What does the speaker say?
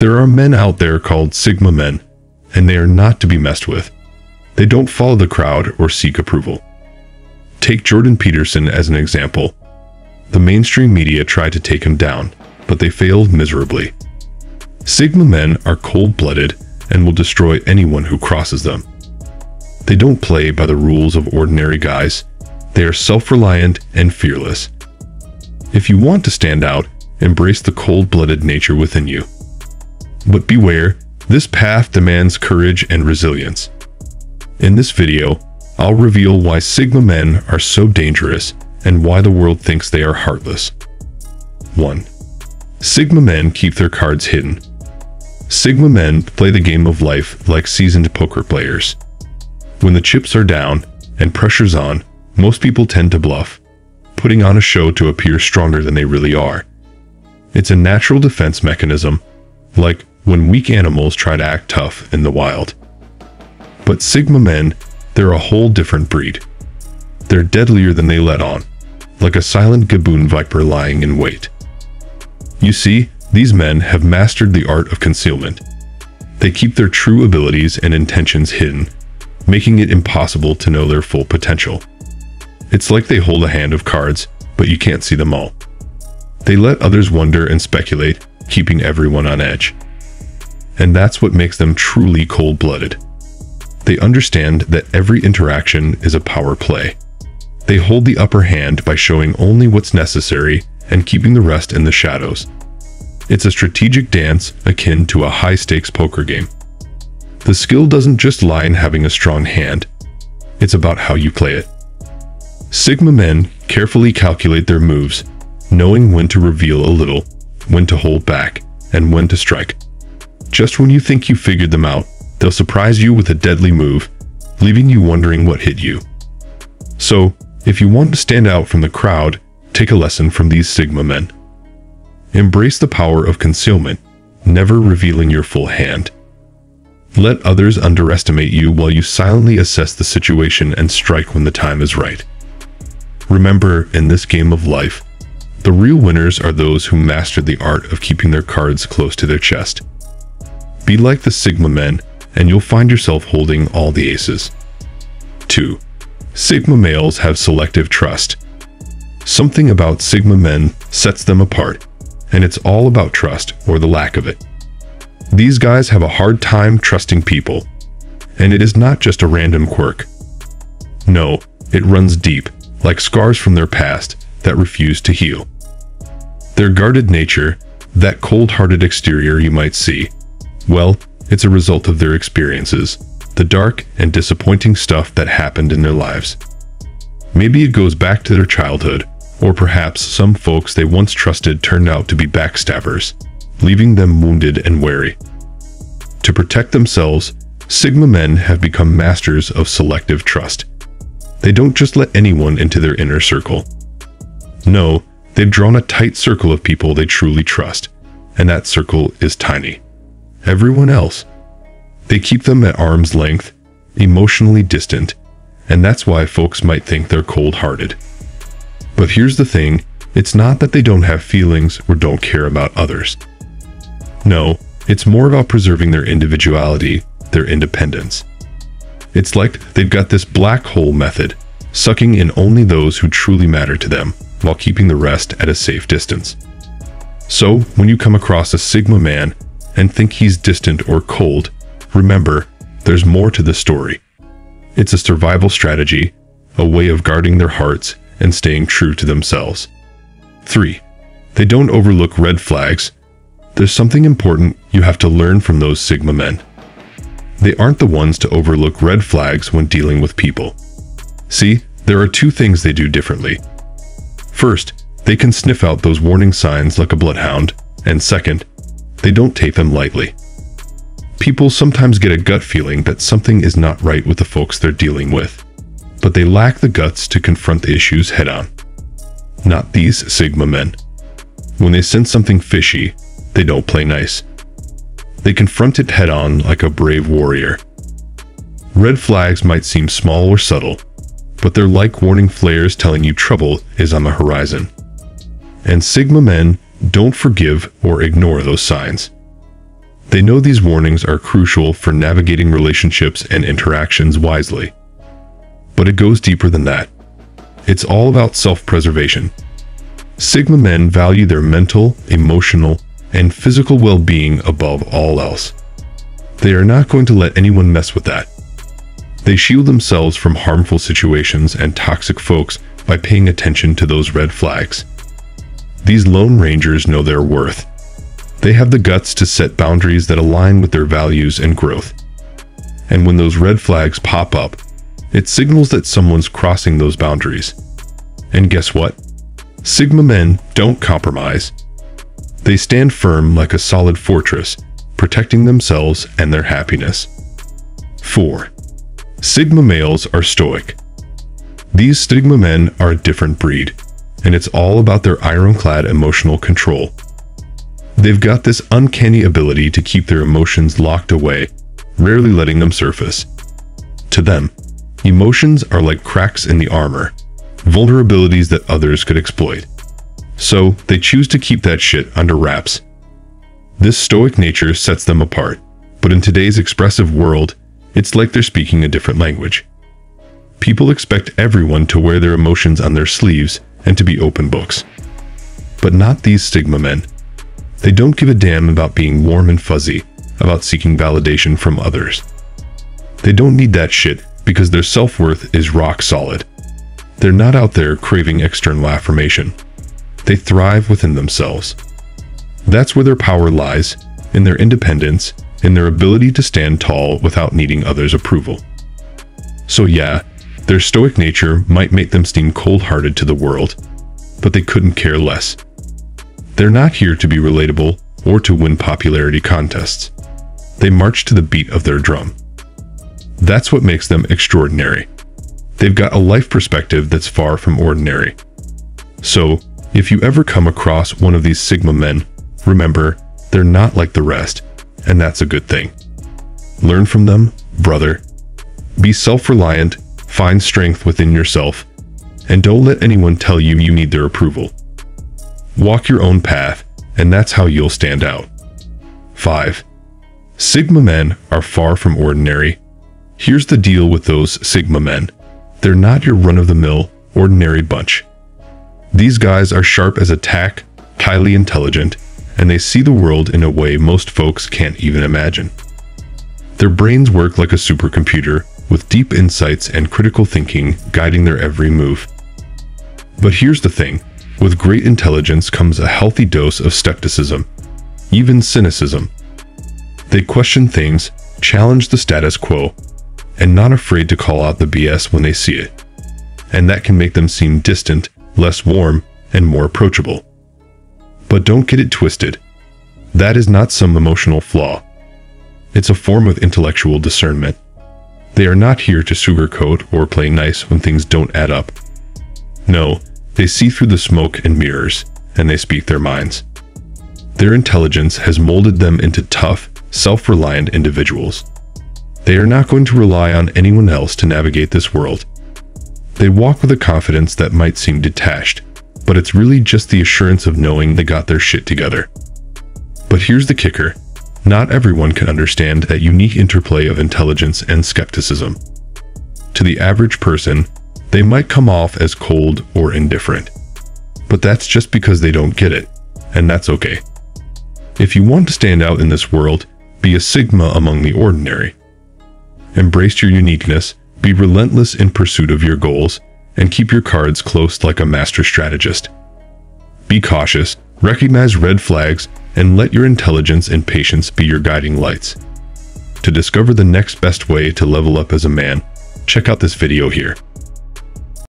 There are men out there called Sigma men, and they are not to be messed with. They don't follow the crowd or seek approval. Take Jordan Peterson as an example. The mainstream media tried to take him down, but they failed miserably. Sigma men are cold-blooded and will destroy anyone who crosses them. They don't play by the rules of ordinary guys. They are self-reliant and fearless. If you want to stand out, embrace the cold-blooded nature within you. But beware, this path demands courage and resilience. In this video, I'll reveal why Sigma men are so dangerous and why the world thinks they are heartless. 1. Sigma men keep their cards hidden. Sigma men play the game of life like seasoned poker players. When the chips are down and pressure's on, most people tend to bluff, putting on a show to appear stronger than they really are. It's a natural defense mechanism, like when weak animals try to act tough in the wild. But Sigma men, they're a whole different breed. They're deadlier than they let on, like a silent Gaboon viper lying in wait. You see, these men have mastered the art of concealment. They keep their true abilities and intentions hidden, making it impossible to know their full potential. It's like they hold a hand of cards, but you can't see them all. They let others wonder and speculate, keeping everyone on edge. And that's what makes them truly cold-blooded. They understand that every interaction is a power play. They hold the upper hand by showing only what's necessary and keeping the rest in the shadows. It's a strategic dance akin to a high-stakes poker game. The skill doesn't just lie in having a strong hand. It's about how you play it. Sigma men carefully calculate their moves, knowing when to reveal a little, when to hold back, and when to strike. Just when you think you figured them out, they'll surprise you with a deadly move, leaving you wondering what hit you. So, if you want to stand out from the crowd, take a lesson from these Sigma men. Embrace the power of concealment, never revealing your full hand. Let others underestimate you while you silently assess the situation and strike when the time is right. Remember, in this game of life, the real winners are those who mastered the art of keeping their cards close to their chest. Be like the Sigma men, and you'll find yourself holding all the aces. 2. Sigma males have selective trust. Something about Sigma men sets them apart, and it's all about trust or the lack of it. These guys have a hard time trusting people, and it is not just a random quirk. No, it runs deep, like scars from their past that refuse to heal. Their guarded nature, that cold-hearted exterior you might see, well, it's a result of their experiences, the dark and disappointing stuff that happened in their lives. Maybe it goes back to their childhood, or perhaps some folks they once trusted turned out to be backstabbers, leaving them wounded and wary. To protect themselves, Sigma men have become masters of selective trust. They don't just let anyone into their inner circle. No, they've drawn a tight circle of people they truly trust, and that circle is tiny. Everyone else. They keep them at arm's length, emotionally distant, and that's why folks might think they're cold-hearted. But here's the thing, it's not that they don't have feelings or don't care about others. No, it's more about preserving their individuality, their independence. It's like they've got this black hole method, sucking in only those who truly matter to them, while keeping the rest at a safe distance. So, when you come across a Sigma man and think he's distant or cold, remember, there's more to the story. It's a survival strategy, a way of guarding their hearts and staying true to themselves. 3. They don't overlook red flags. There's something important you have to learn from those Sigma men. They aren't the ones to overlook red flags when dealing with people. See, there are two things they do differently. First, they can sniff out those warning signs like a bloodhound, and second, they don't take them lightly. People sometimes get a gut feeling that something is not right with the folks they're dealing with, but they lack the guts to confront the issues head-on. Not these Sigma men. When they sense something fishy, they don't play nice. They confront it head-on like a brave warrior. Red flags might seem small or subtle, but they're like warning flares telling you trouble is on the horizon. And Sigma men don't forgive or ignore those signs. They know these warnings are crucial for navigating relationships and interactions wisely. But it goes deeper than that. It's all about self-preservation. Sigma men value their mental, emotional, and physical well-being above all else. They are not going to let anyone mess with that. They shield themselves from harmful situations and toxic folks by paying attention to those red flags. These Lone Rangers know their worth. They have the guts to set boundaries that align with their values and growth. And when those red flags pop up, it signals that someone's crossing those boundaries. And guess what? Sigma men don't compromise. They stand firm like a solid fortress, protecting themselves and their happiness. 4. Sigma males are stoic. These Sigma men are a different breed, and it's all about their ironclad emotional control. They've got this uncanny ability to keep their emotions locked away, rarely letting them surface. To them, emotions are like cracks in the armor, vulnerabilities that others could exploit. So they choose to keep that shit under wraps. This stoic nature sets them apart, but in today's expressive world, it's like they're speaking a different language. People expect everyone to wear their emotions on their sleeves and to be open books. But not these Sigma men. They don't give a damn about being warm and fuzzy, about seeking validation from others. They don't need that shit because their self-worth is rock solid. They're not out there craving external affirmation. They thrive within themselves. That's where their power lies, in their independence, in their ability to stand tall without needing others' approval. So yeah, their stoic nature might make them seem cold-hearted to the world, but they couldn't care less. They're not here to be relatable or to win popularity contests. They march to the beat of their drum. That's what makes them extraordinary. They've got a life perspective that's far from ordinary. So, if you ever come across one of these Sigma men, remember, they're not like the rest, and that's a good thing. Learn from them, brother. Be self-reliant, find strength within yourself, and don't let anyone tell you you need their approval. Walk your own path, and that's how you'll stand out. 5. Sigma men are far from ordinary. Here's the deal with those Sigma men. They're not your run-of-the-mill, ordinary bunch. These guys are sharp as a tack, highly intelligent, and they see the world in a way most folks can't even imagine. Their brains work like a supercomputer, with deep insights and critical thinking guiding their every move. But here's the thing. With great intelligence comes a healthy dose of skepticism, even cynicism. They question things, challenge the status quo, and not afraid to call out the BS when they see it. And that can make them seem distant, less warm, and more approachable. But don't get it twisted. That is not some emotional flaw. It's a form of intellectual discernment. They are not here to sugarcoat or play nice when things don't add up. No. They see through the smoke and mirrors, and they speak their minds. Their intelligence has molded them into tough, self-reliant individuals. They are not going to rely on anyone else to navigate this world. They walk with a confidence that might seem detached, but it's really just the assurance of knowing they got their shit together. But here's the kicker. Not everyone can understand that unique interplay of intelligence and skepticism. To the average person, they might come off as cold or indifferent, but that's just because they don't get it, and that's okay. If you want to stand out in this world, be a Sigma among the ordinary. Embrace your uniqueness, be relentless in pursuit of your goals, and keep your cards close like a master strategist. Be cautious, recognize red flags, and let your intelligence and patience be your guiding lights. To discover the next best way to level up as a man, check out this video here.